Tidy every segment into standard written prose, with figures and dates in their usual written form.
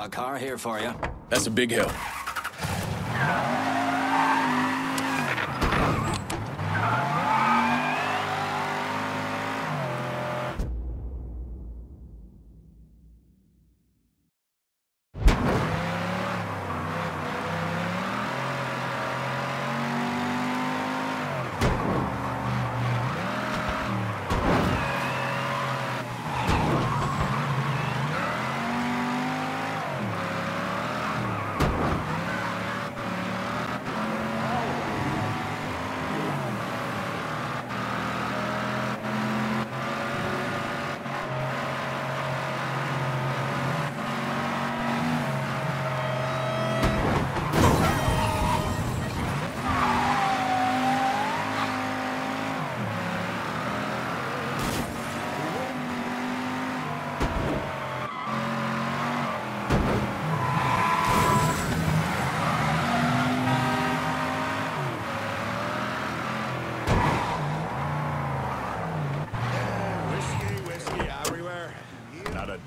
Got a car here for you. That's a big help.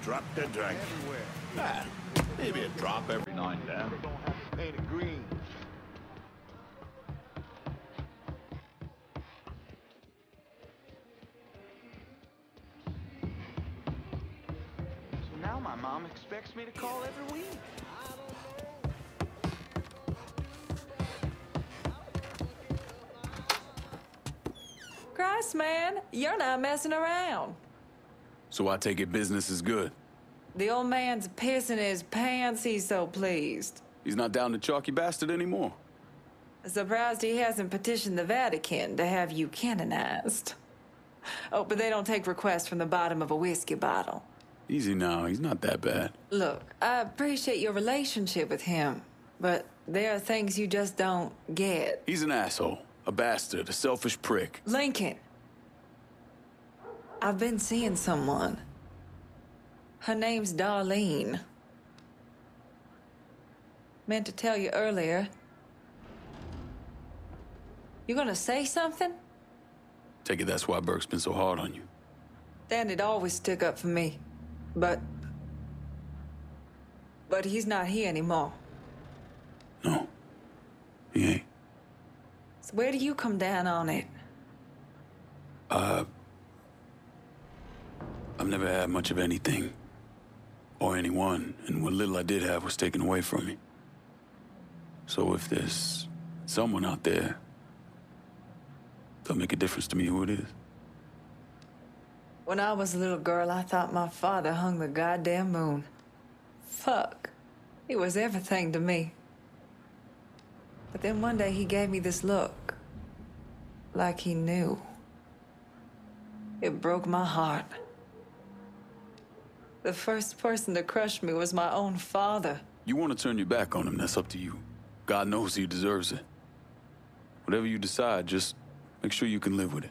Drop the drink. Ah, maybe a drop every now and then. So now my mom expects me to call every week. Christ, man, you're not messing around. So I take it business is good. The old man's pissing his pants, he's so pleased. He's not down to chalky bastard anymore. Surprised he hasn't petitioned the Vatican to have you canonized. Oh, but they don't take requests from the bottom of a whiskey bottle. Easy now, he's not that bad. Look, I appreciate your relationship with him, but there are things you just don't get. He's an asshole, a bastard, a selfish prick. Lincoln. I've been seeing someone. Her name's Darlene. Meant to tell you earlier. You gonna say something? Take it that's why Burke's been so hard on you. Dan'd always stick up for me. But he's not here anymore. No. He ain't. So where do you come down on it? I've never had much of anything, or anyone, and what little I did have was taken away from me. So if there's someone out there, they'll make a difference to me who it is. When I was a little girl, I thought my father hung the goddamn moon. Fuck. He was everything to me. But then one day he gave me this look, like he knew. It broke my heart. The first person to crush me was my own father. You want to turn your back on him, that's up to you. God knows he deserves it. Whatever you decide, just make sure you can live with it.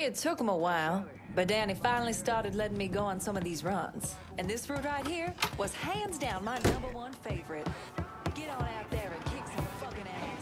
It took him a while, but Danny finally started letting me go on some of these runs. And this route right here was hands down my #1 favorite. Get on out there and kick some fucking ass.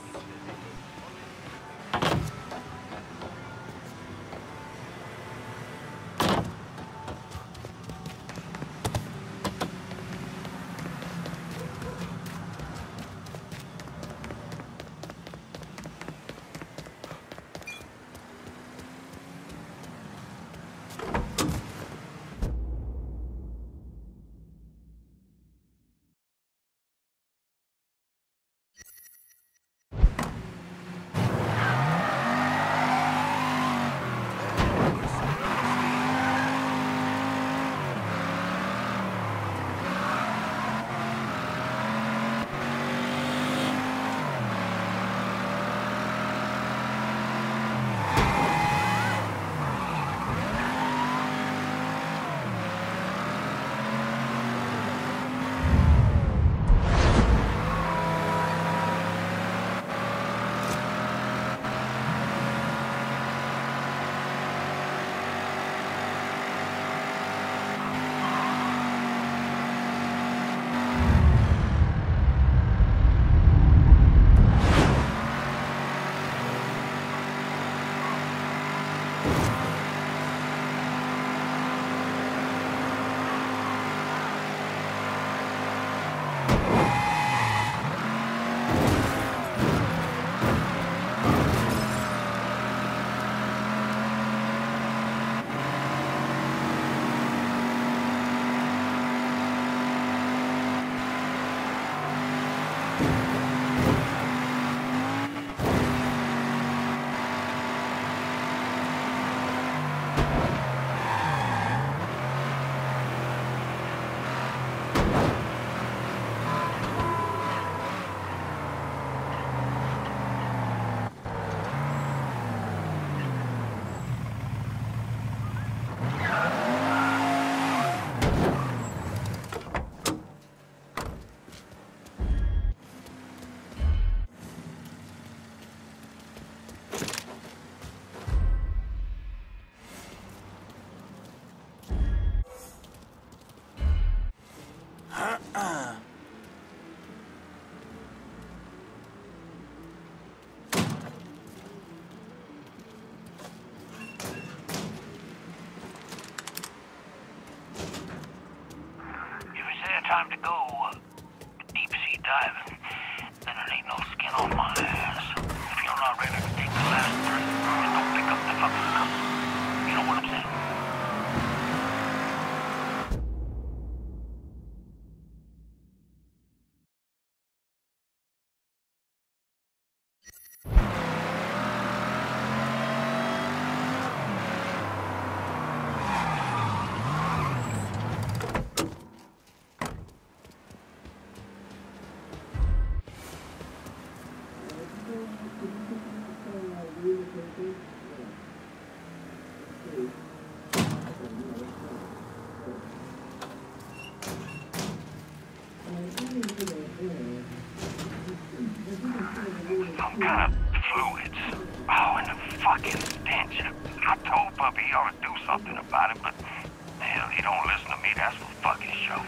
Time to go deep sea diving. Then I need no skin on my ass. If you're not ready to take the last breath, just don't pick up the fucking cup. You know what I'm saying? Some kind of fluids. Oh, and the fucking stench. I told Puppy he ought to do something about it, but hell, he don't listen to me. That's for fucking sure.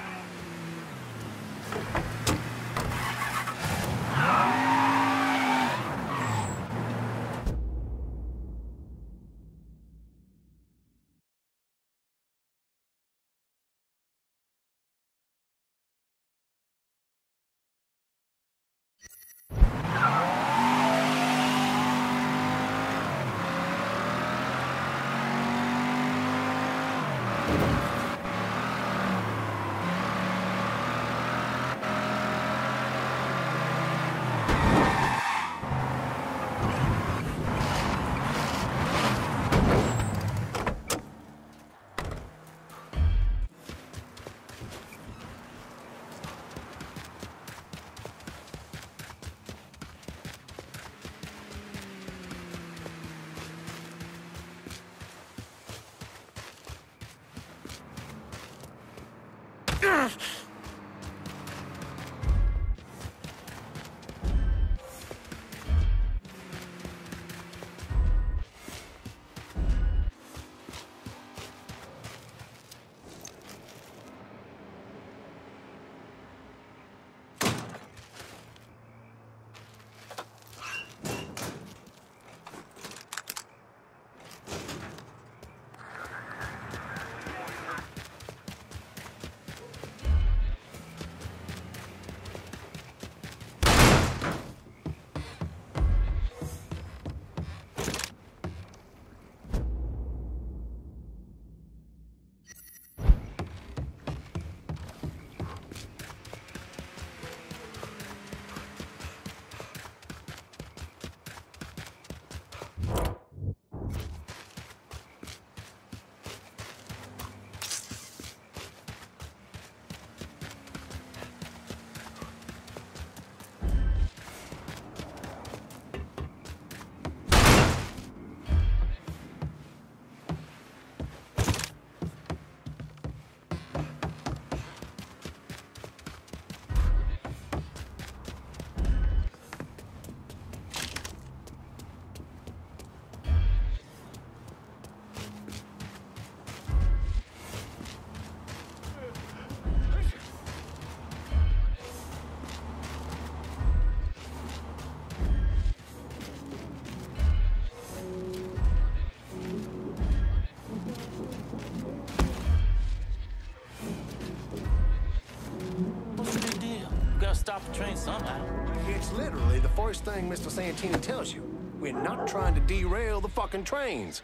Stop the train somehow. It's literally the first thing Mr. Santini tells you. We're not trying to derail the fucking trains.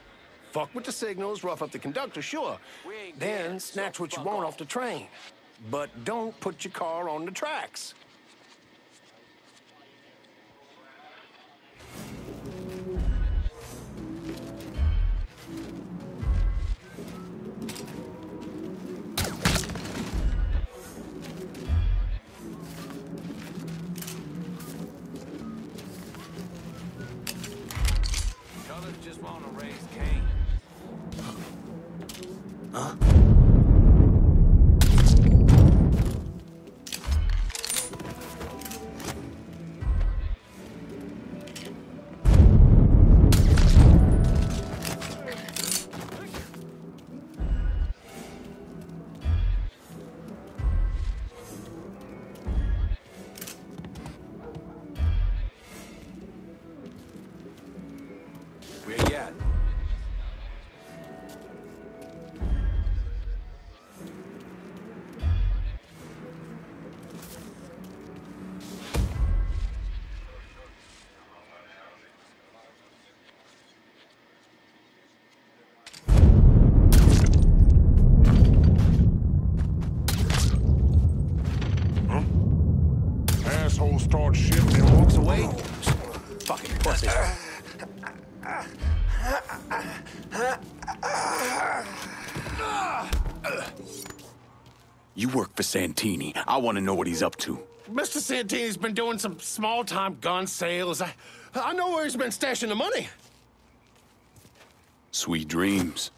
Fuck with the signals, rough up the conductor, sure. Then snatch what you want off the train. But don't put your car on the tracks. Huh? Start shit and then walks away? Oh. Fucking pussy. You work for Santini. I want to know what he's up to. Mr. Santini's been doing some small-time gun sales. I know where he's been stashing the money. Sweet dreams.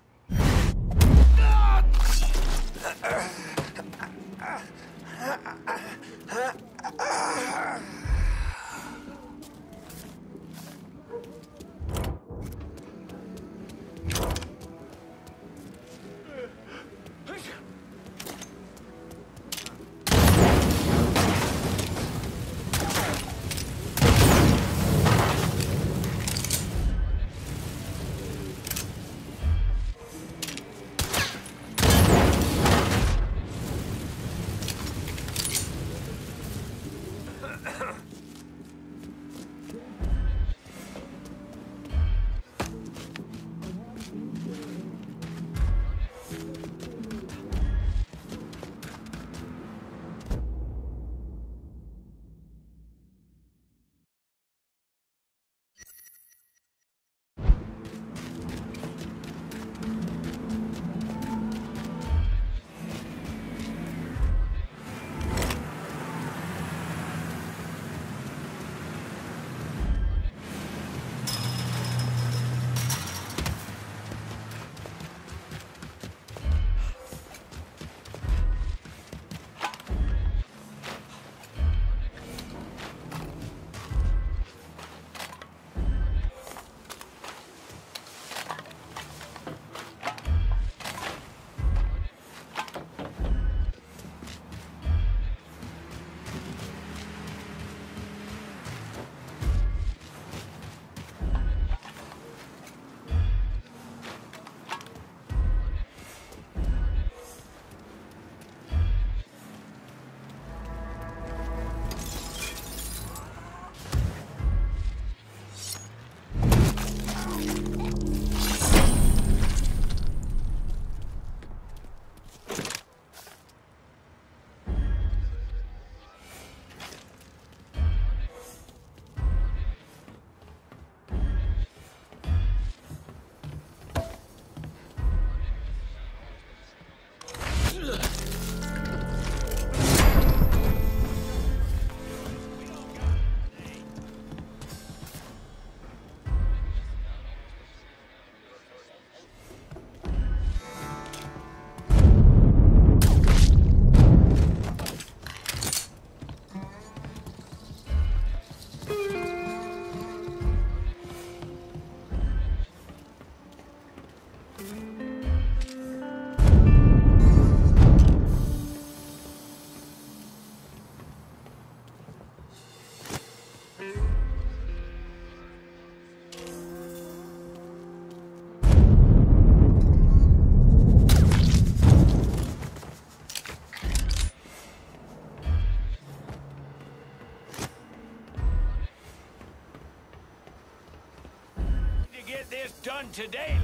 This done today.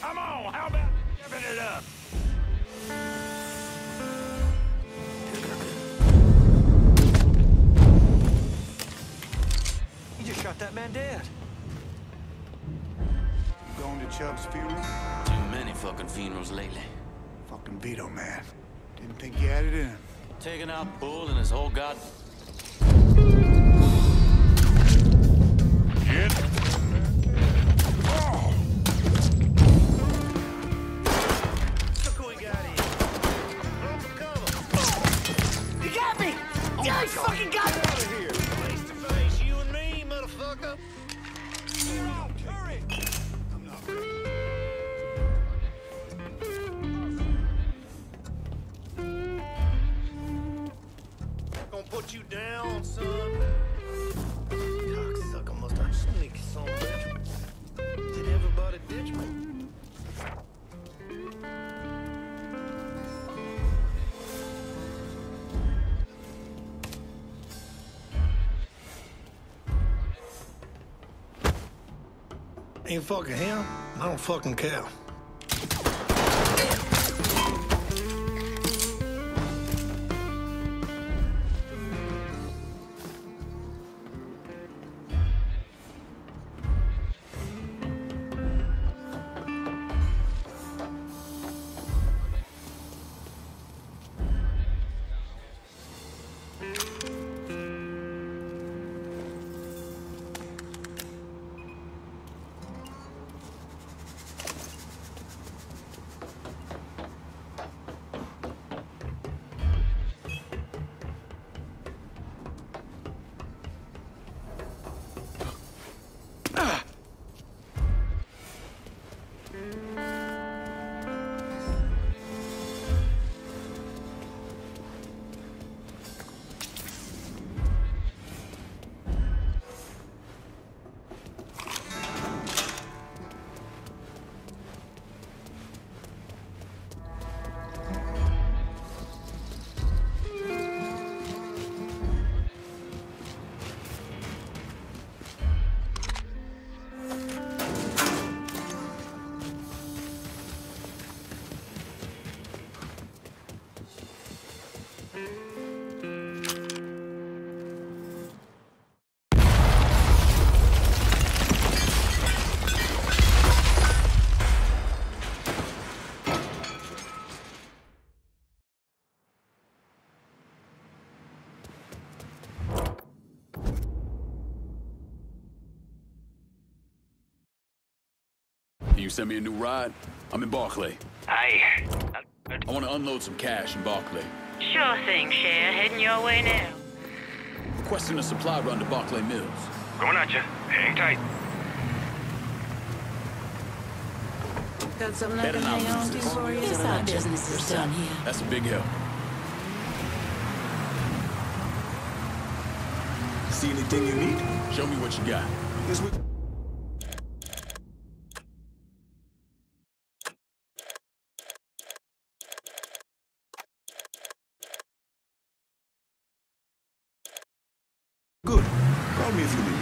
Come on, how about giving it up? You just shot that man dead. You going to Chubb's funeral? Too many fucking funerals lately. Fucking Vito, man. Didn't think you had it in. Taking out Bull and his whole god. Ain't fucking him, I don't fucking care. Can you send me a new ride? I'm in Barclay. Aye. I want to unload some cash in Barclay. Sure thing, Cher. Heading your way now. Requesting a supply run to Barclay Mills. Going at you. Hang tight. Got something I can hang on to for you? Yes, our business is done here. That's a big help. See anything you need? Show me what you got. This week. Good. Call me if you need me.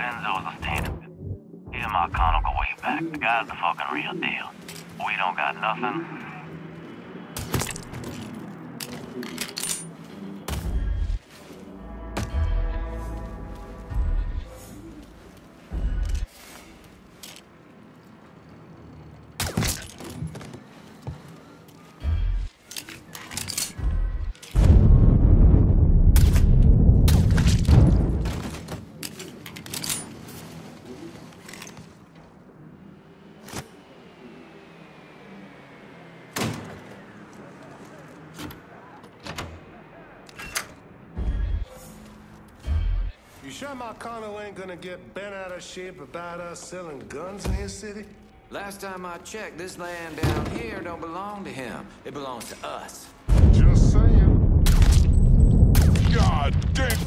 and Enzo is a stand-up. He and my con will go way back. The guy's the fucking real deal. We don't got nothing. McConnell ain't gonna get bent out of shape about us selling guns in his city? Last time I checked, this land down here don't belong to him. It belongs to us. Just saying. God damn.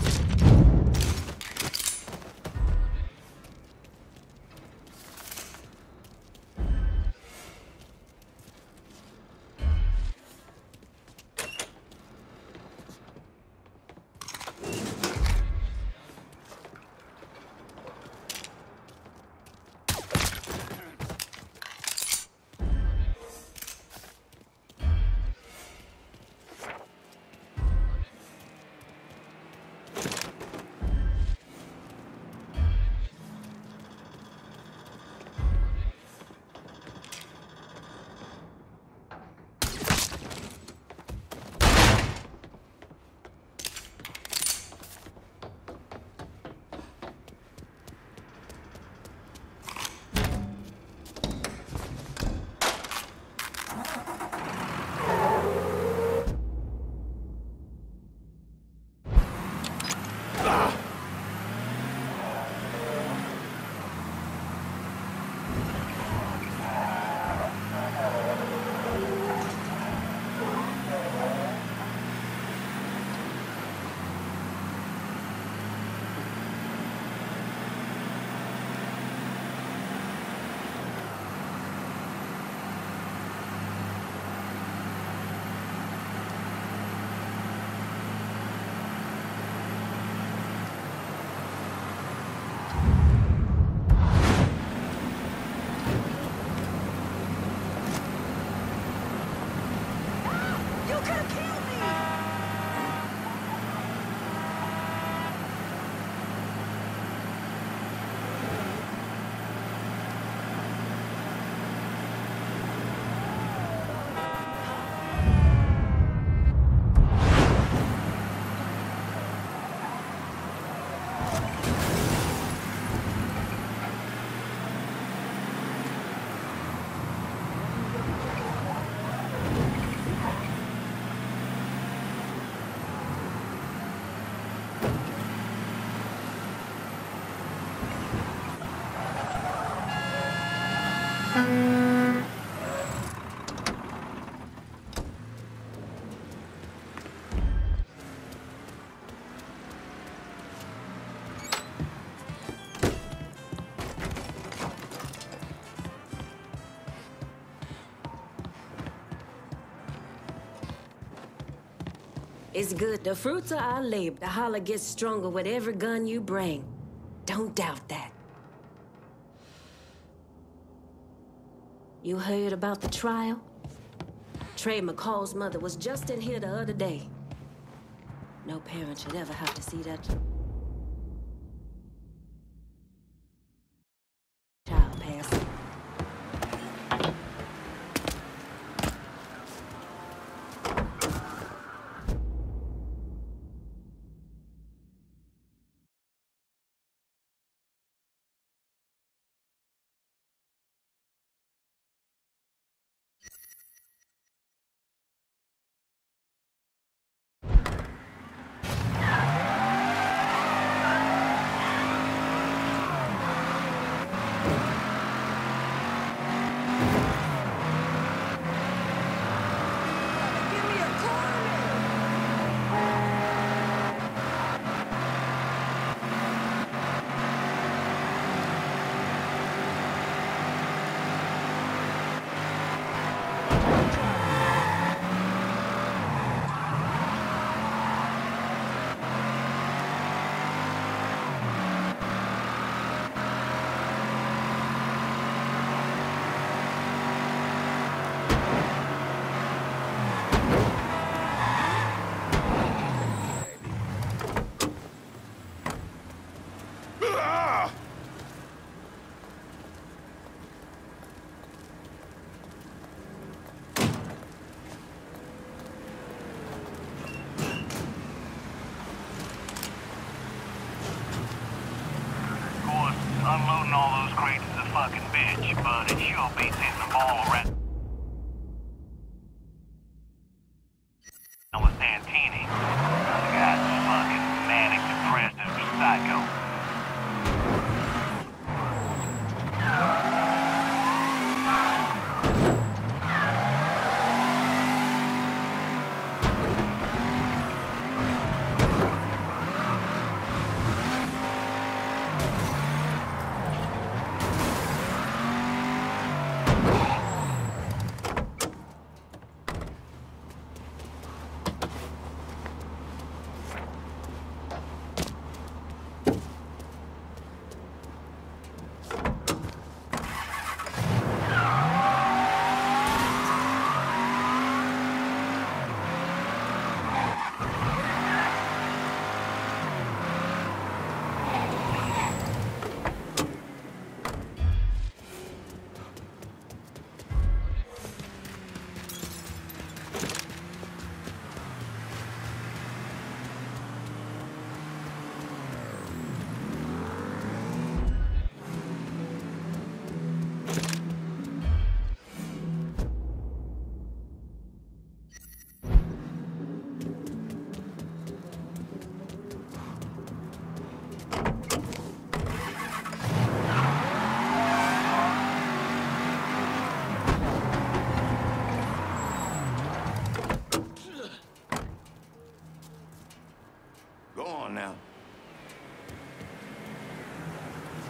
It's good. The fruits of our labor. The holler gets stronger with every gun you bring. Don't doubt that. You heard about the trial? Trey McCall's mother was just in here the other day. No parent should ever have to see that child pass. all those crates is a fucking bitch, but it sure beats hitting the ball around.